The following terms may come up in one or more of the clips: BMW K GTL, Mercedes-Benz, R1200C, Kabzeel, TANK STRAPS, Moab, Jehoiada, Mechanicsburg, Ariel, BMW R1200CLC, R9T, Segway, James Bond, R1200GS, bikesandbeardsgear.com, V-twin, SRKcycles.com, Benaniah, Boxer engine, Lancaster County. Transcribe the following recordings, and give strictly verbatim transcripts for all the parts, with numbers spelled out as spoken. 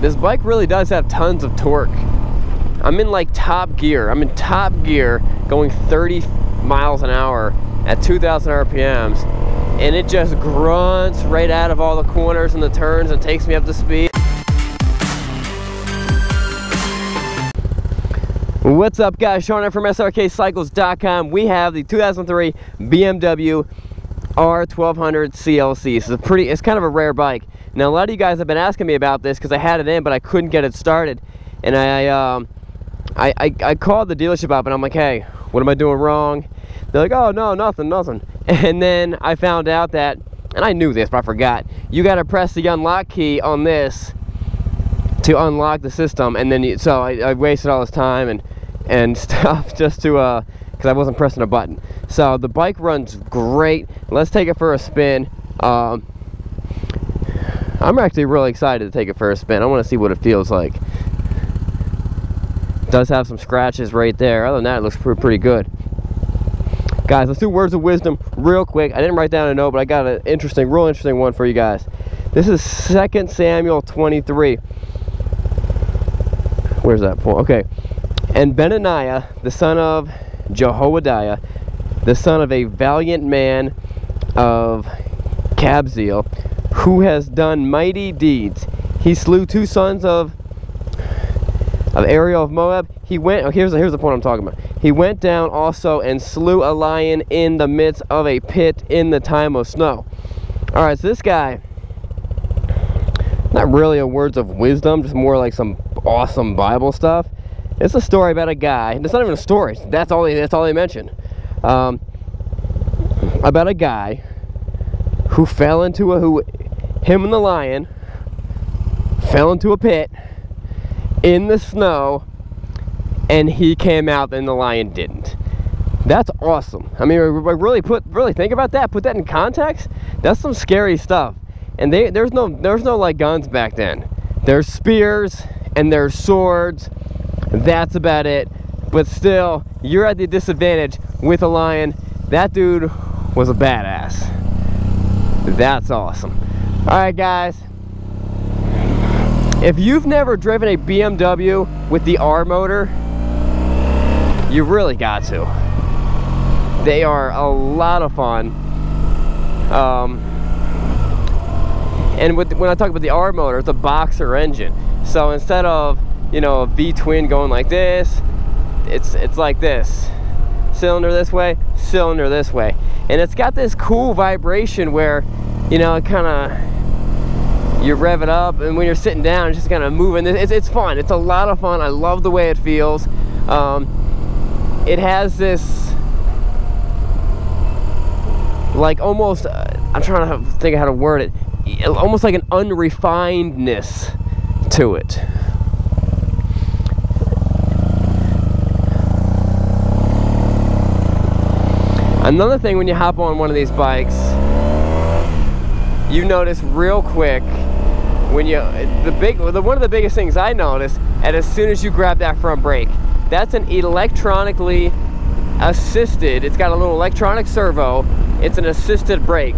This bike really does have tons of torque. I'm in like top gear. I'm in top gear going thirty miles an hour at two thousand R P Ms, and it just grunts right out of all the corners and the turns and takes me up to speed. What's up, guys? Sean from S R K cycles dot com. We have the two thousand three B M W R twelve hundred C L C. It's a pretty, it's kind of a rare bike. Now, a lot of you guys have been asking me about this because I had it in, but I couldn't get it started. And I, um, I, I, I called the dealership up, and I'm like, hey, what am I doing wrong? They're like, oh, no, nothing, nothing. And then I found out that, and I knew this, but I forgot, you got to press the unlock key on this to unlock the system. And then, you, so I, I wasted all this time and, and stuff just to, uh, because I wasn't pressing a button. So the bike runs great. Let's take it for a spin. Um, I'm actually really excited to take it for a spin. I want to see what it feels like. It does have some scratches right there. Other than that, it looks pretty good. Guys, let's do words of wisdom real quick. I didn't write down a note, but I got an interesting, real interesting one for you guys. This is Second Samuel twenty-three. Where's that point? Okay. And Benaniah, the son of Jehoiada, the son of a valiant man of Kabzeel, who has done mighty deeds. He slew two sons of of Ariel of Moab. He went, oh, here's, here's the point I'm talking about. He went down also and slew a lion in the midst of a pit in the time of snow. All right, so this guy, not really a words of wisdom, just more like some awesome Bible stuff. It's a story about a guy. It's not even a story. That's all. They, that's all they mentioned. Um, about a guy who fell into a who, him and the lion fell into a pit in the snow, and he came out, and the lion didn't. That's awesome. I mean, really put really think about that. Put that in context. That's some scary stuff. And they, there's no there's no like guns back then. There's spears and there's swords. That's about it. But still, you're at the disadvantage with a lion. That dude was a badass. That's awesome. Alright, guys, if you've never driven a B M W with the R motor, you really got to. They are a lot of fun. Um, and with, when I talk about the R motor, it's a Boxer engine. So instead of, you know, a V-twin going like this, it's it's like this. Cylinder this way, cylinder this way. And it's got this cool vibration where, you know, it kind of, you rev it up, and when you're sitting down, it's just kind of moving. It's, it's fun. It's a lot of fun. I love the way it feels. Um, it has this, like almost, uh, I'm trying to think of how to word it, almost like an unrefinedness to it. Another thing, when you hop on one of these bikes, you notice real quick when you the big the one of the biggest things I noticed, and as soon as you grab that front brake, that's an electronically assisted. It's got a little electronic servo. It's an assisted brake.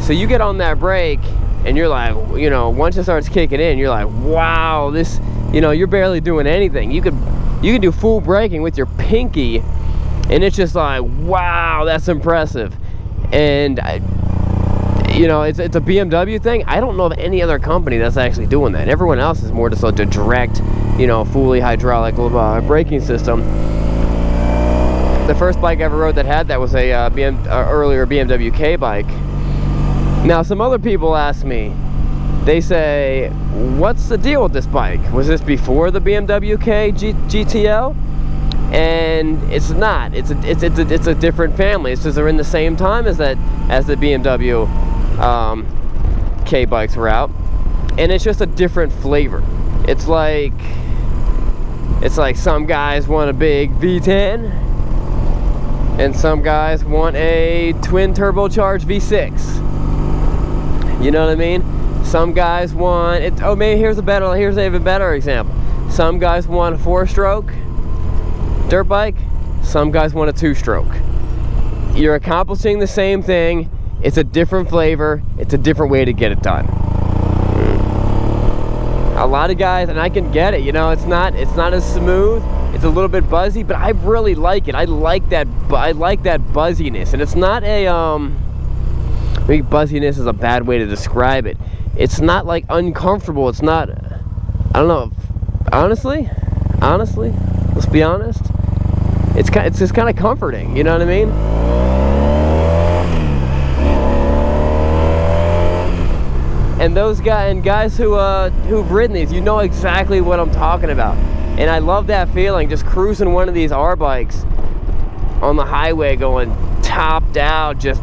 So you get on that brake, and you're like, you know, once it starts kicking in, you're like, wow, this, you know, you're barely doing anything. You could you can do full braking with your pinky. And it's just like, wow, that's impressive. And, I, you know, it's, it's a B M W thing. I don't know of any other company that's actually doing that. Everyone else is more just like a direct, you know, fully hydraulic uh, braking system. The first bike I ever rode that had that was a uh, B M, uh, earlier B M W K bike. Now, some other people ask me, they say, what's the deal with this bike? Was this before the B M W K G T L? And it's not. It's a, it's it's a, it's a different family. It's just they're in the same time as that as the B M W um, K bikes were out, and it's just a different flavor. It's like it's like some guys want a big V ten, and some guys want a twin turbocharged V six. You know what I mean? Some guys want it. Oh, maybe here's a better. Here's an even better example. Some guys want a four-stroke dirt bike, some guys want a two-stroke. You're accomplishing the same thing. It's a different flavor. It's a different way to get it done. a lot of guys, and I can get it, you know, it's not it's not as smooth, it's a little bit buzzy, but I really like it. I like that I like that buzziness, and it's not a um I think buzziness is a bad way to describe it. It's not like uncomfortable. It's not, I don't know, honestly, honestly, let's be honest, it's kind, it's just kind of comforting, you know what I mean? And those guys, and guys who, uh, who've ridden these, you know exactly what I'm talking about. And I love that feeling, just cruising one of these R bikes on the highway going topped out, just,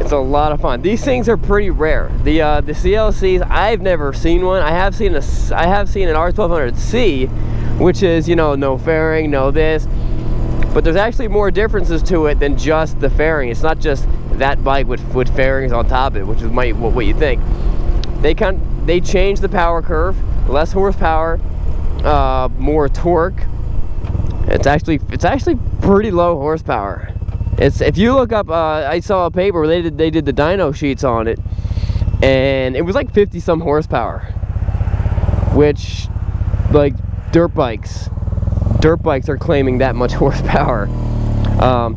it's a lot of fun. These things are pretty rare. The uh, the C L Cs, I've never seen one. I have seen a I have seen an R twelve hundred C, which is, you know, no fairing, no this. But there's actually more differences to it than just the fairing. It's not just that bike with with fairings on top of it, which is might what, what you think. They can they change the power curve, less horsepower, uh, more torque. It's actually it's actually pretty low horsepower. It's, if you look up, uh, I saw a paper where they did, they did the dyno sheets on it, and it was like fifty some horsepower, which, like, dirt bikes, dirt bikes are claiming that much horsepower, um,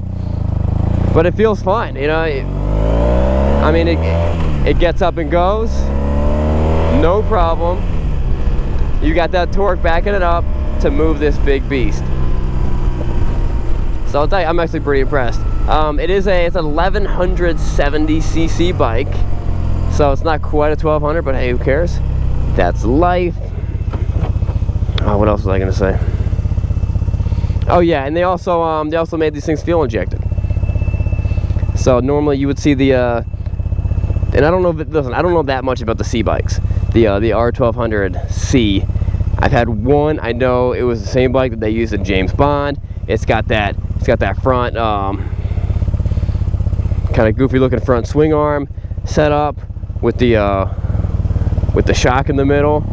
but it feels fine, you know, it, I mean, it, it gets up and goes, no problem, you got that torque backing it up to move this big beast. So I'll tell you, I'm actually pretty impressed. Um, it is a, it's an eleven seventy c c bike, so it's not quite a twelve hundred, but hey, who cares? That's life. Oh, what else was I gonna say? Oh yeah, and they also um, they also made these things fuel injected. So normally you would see the, uh, and I don't know, listen, I don't know that much about the C bikes, the uh, the R twelve hundred C. I've had one. I know it was the same bike that they used in James Bond. It's got that. It's got that front, um, kind of goofy-looking front swing arm set up with the uh, with the shock in the middle.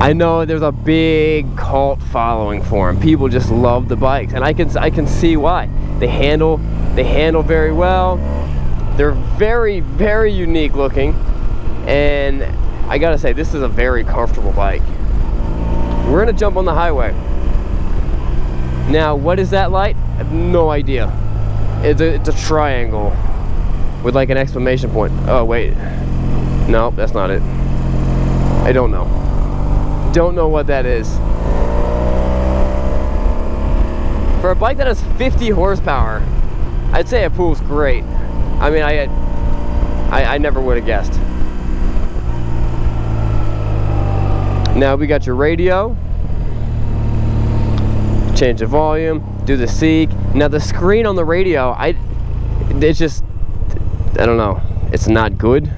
I know there's a big cult following for them. People just love the bikes, and I can I can see why. They handle they handle very well. They're very very unique looking, and I gotta say, this is a very comfortable bike. We're gonna jump on the highway. Now, what is that light? I have no idea. It's a, it's a triangle with like an exclamation point. Oh, wait. No, that's not it. I don't know. Don't know what that is. For a bike that has fifty horsepower, I'd say a pool's great. I mean, I, I, I never would have guessed. Now we got your radio. Change the volume, do the seek. Now the screen on the radio, I, it's just, I don't know, it's not good.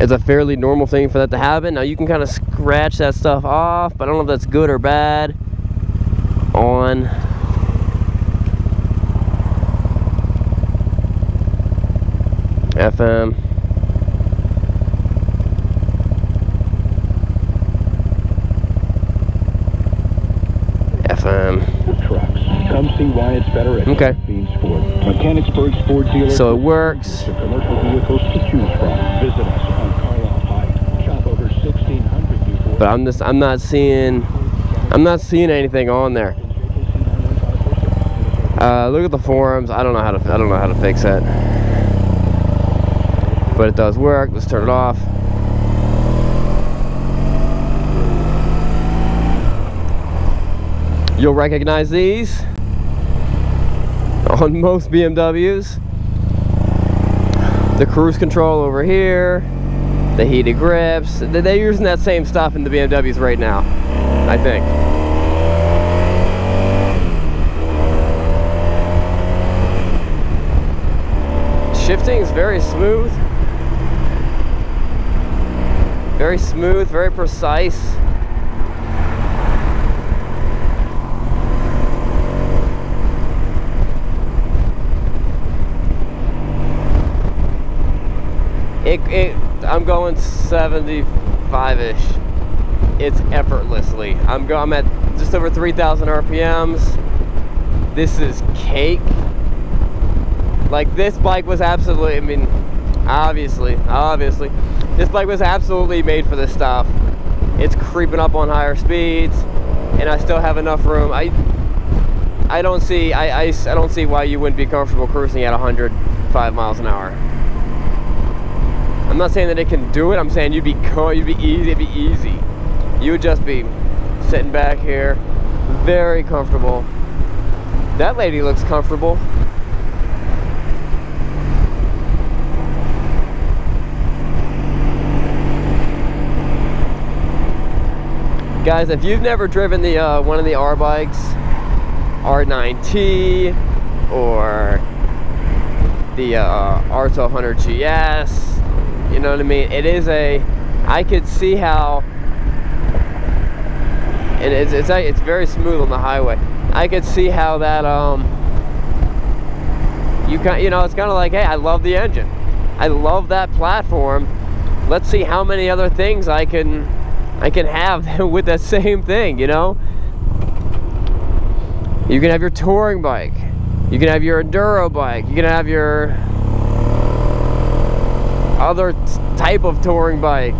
It's a fairly normal thing for that to happen. Now you can kind of scratch that stuff off, but I don't know if that's good or bad. On. F M. Um, trucks. Come see why it's better at okay. Ford. Mechanicsburg Ford dealer. So it works. The commercial vehicles to choose from. Visit us on Carlisle Pike. Shop over sixteen hundred. But I'm just I'm not seeing I'm not seeing anything on there. Uh, look at the forums. I don't know how to I don't know how to fix that. But it does work. Let's turn it off. You'll recognize these on most B M Ws. The cruise control over here, the heated grips. They're using that same stuff in the B M Ws right now, I think. Shifting is very smooth. Very smooth, very precise. It, it, I'm going seventy-five-ish. It's effortlessly. I'm go, I'm at just over three thousand R P Ms. This is cake. Like, this bike was absolutely, I mean, obviously, obviously, this bike was absolutely made for this stuff. It's creeping up on higher speeds, and I still have enough room. I, I don't see, I, I, I don't see why you wouldn't be comfortable cruising at one hundred five miles an hour. I'm not saying that it can do it. I'm saying you'd be cool, you'd be easy, it'd be easy. You would just be sitting back here, very comfortable. That lady looks comfortable. Guys, if you've never driven the uh, one of the R bikes, R nine T or the uh, R twelve hundred G S, you know what I mean? It is a, I could see how, and it's, it's, it's very smooth on the highway. I could see how that, um, you, can, you know, it's kind of like, hey, I love the engine. I love that platform. Let's see how many other things I can I can have with that same thing, you know? You can have your touring bike. You can have your enduro bike. You can have your other type of touring bike.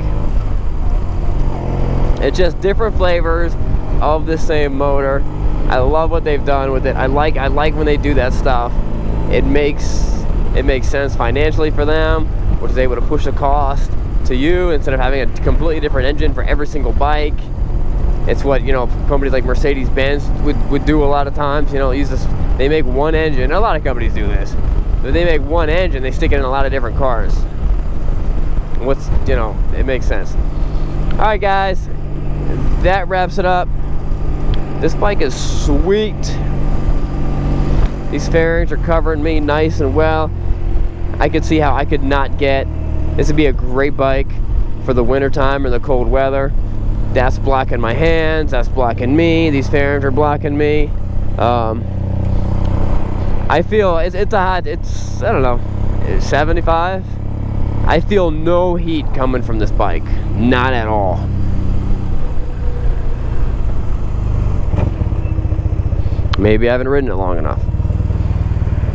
It's just different flavors of the same motor. I love what they've done with it. I like I like when they do that stuff. It makes it makes sense financially for them, which is able to push the cost to you instead of having a completely different engine for every single bike. It's what, you know, companies like Mercedes-Benz would, would do a lot of times. You know, use this, they make one engine. A lot of companies do this, but they make one engine, they stick it in a lot of different cars. What's, you know, it makes sense. All right, guys, that wraps it up. This bike is sweet. These fairings are covering me nice and well. I could see how I could not get this would be a great bike for the winter time or the cold weather. That's blocking my hands, that's blocking me, these fairings are blocking me. Um, I feel, it's, it's a hot, it's, I don't know, it's seventy-five. I feel no heat coming from this bike, not at all. Maybe I haven't ridden it long enough,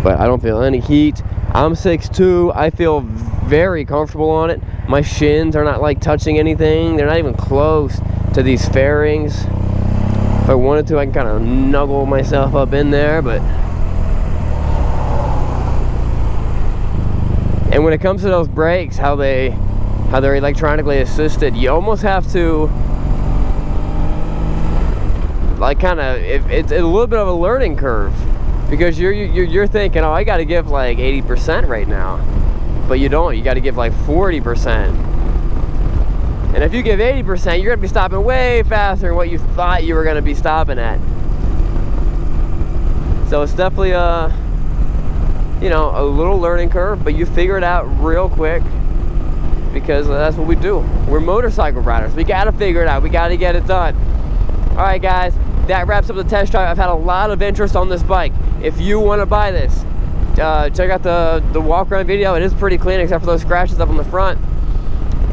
but I don't feel any heat. I'm six two, I feel very comfortable on it. My shins are not like touching anything. They're not even close to these fairings. If I wanted to, I can kind of snuggle myself up in there, but. And when it comes to those brakes, how they, how they're electronically assisted, you almost have to, like kind of, it, it's a little bit of a learning curve. Because you're, you're, you're thinking, oh, I gotta give like eighty percent right now. But you don't, you gotta give like forty percent. And if you give eighty percent, you're gonna be stopping way faster than what you thought you were gonna be stopping at. So it's definitely a, you know, a little learning curve, but you figure it out real quick because that's what we do. We're motorcycle riders. We gotta figure it out. We gotta get it done. All right, guys. That wraps up the test drive. I've had a lot of interest on this bike. If you want to buy this, uh, check out the, the walk around video. It is pretty clean except for those scratches up on the front.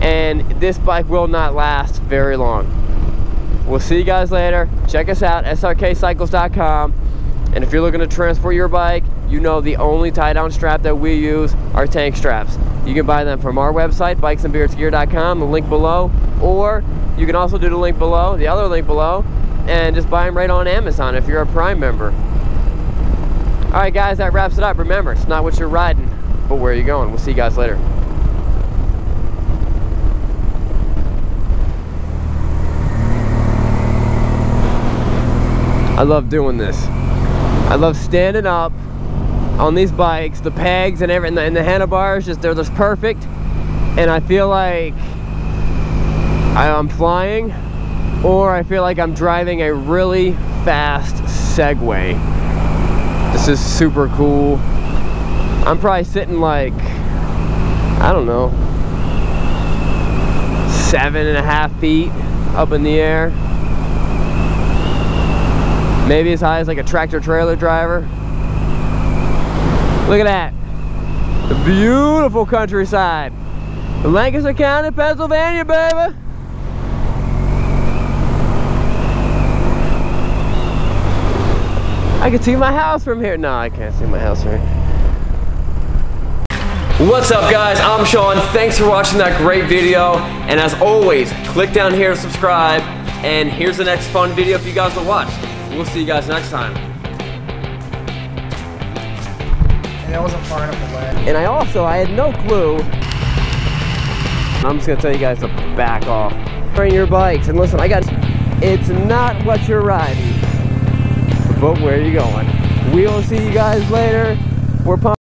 And this bike will not last very long. We'll see you guys later. Check us out, S R K cycles dot com. And if you're looking to transport your bike, you know the only tie down strap that we use are tank straps. You can buy them from our website, bikes and beards gear dot com, the link below. Or you can also do the link below, the other link below, and just buy them right on Amazon if you're a Prime member. Alright guys, that wraps it up. Remember, it's not what you're riding, but where you're going. We'll see you guys later. I love doing this. I love standing up on these bikes, the pegs and everything, and the handlebars, just they're just perfect. And I feel like I'm flying. Or I feel like I'm driving a really fast Segway. This is super cool. I'm probably sitting like, I don't know, seven and a half feet up in the air. Maybe as high as like a tractor trailer driver. Look at that. The beautiful countryside. Lancaster County, Pennsylvania, baby. I can see my house from here. No, I can't see my house from here. What's up, guys? I'm Sean. Thanks for watching that great video. And as always, click down here to subscribe. And here's the next fun video for you guys to watch. We'll see you guys next time. And that wasn't far enough away. And I also, I had no clue. I'm just gonna tell you guys to back off. Bring your bikes, and listen, I got, it's not what you're riding, but where you're going. We will see you guys later. We're pumped.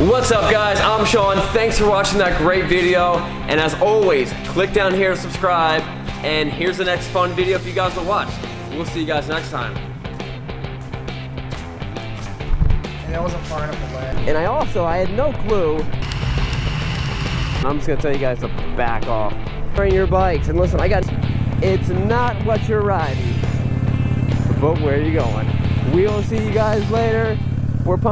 What's up, guys? I'm Sean. Thanks for watching that great video. And as always, click down here to subscribe. And here's the next fun video for you guys to watch. We'll see you guys next time. And that wasn't far enough away. And I also, I had no clue. I'm just gonna tell you guys to back off. Bring your bikes, and listen, I got, it's not what you're riding, but where you're going. We'll see you guys later. We're